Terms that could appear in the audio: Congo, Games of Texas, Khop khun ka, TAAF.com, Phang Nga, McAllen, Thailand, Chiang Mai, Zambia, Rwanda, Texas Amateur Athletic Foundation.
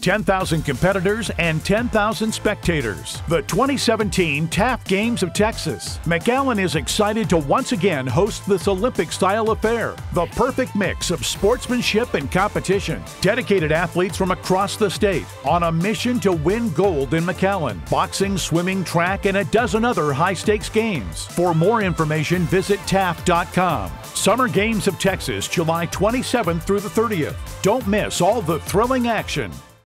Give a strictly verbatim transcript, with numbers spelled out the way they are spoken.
ten thousand competitors and ten thousand spectators. The twenty seventeen T A A F Games of Texas. McAllen is excited to once again host this Olympic-style affair. The perfect mix of sportsmanship and competition. Dedicated athletes from across the state on a mission to win gold in McAllen. Boxing, swimming, track, and a dozen other high-stakes games. For more information, visit T A A F dot com. Summer Games of Texas, July twenty-seventh through the thirtieth. Don't miss all the thrilling action.